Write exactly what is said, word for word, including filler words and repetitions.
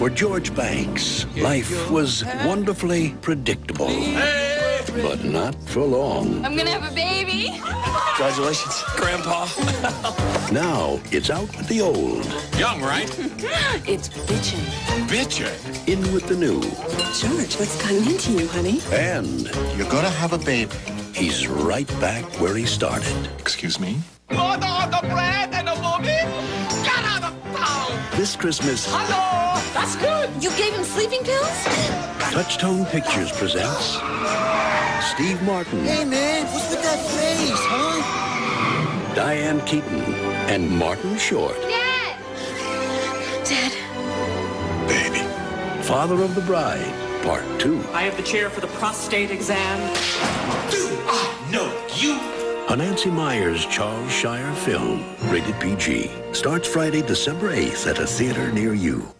For George Banks, life was wonderfully predictable, but not for long. I'm gonna have a baby. Congratulations, Grandpa. Now it's out with the old. Young, right? It's bitchin'. Bitchin'? In with the new. George, what's gotten into you, honey? And you're gonna have a baby. He's right back where he started. Excuse me? Order the bread and the movie. Get out of town. This Christmas. Hello. That's good. You gave him sleeping pills? Touchstone Pictures presents Steve Martin. Hey, man, what's with that face, huh? Diane Keaton and Martin Short. Dad. Dad. Baby. Father of the Bride Part two. I have the chair for the prostate exam. Do I know you? A Nancy Meyers Charles Shire film, rated P G, starts Friday, December eighth at a theater near you.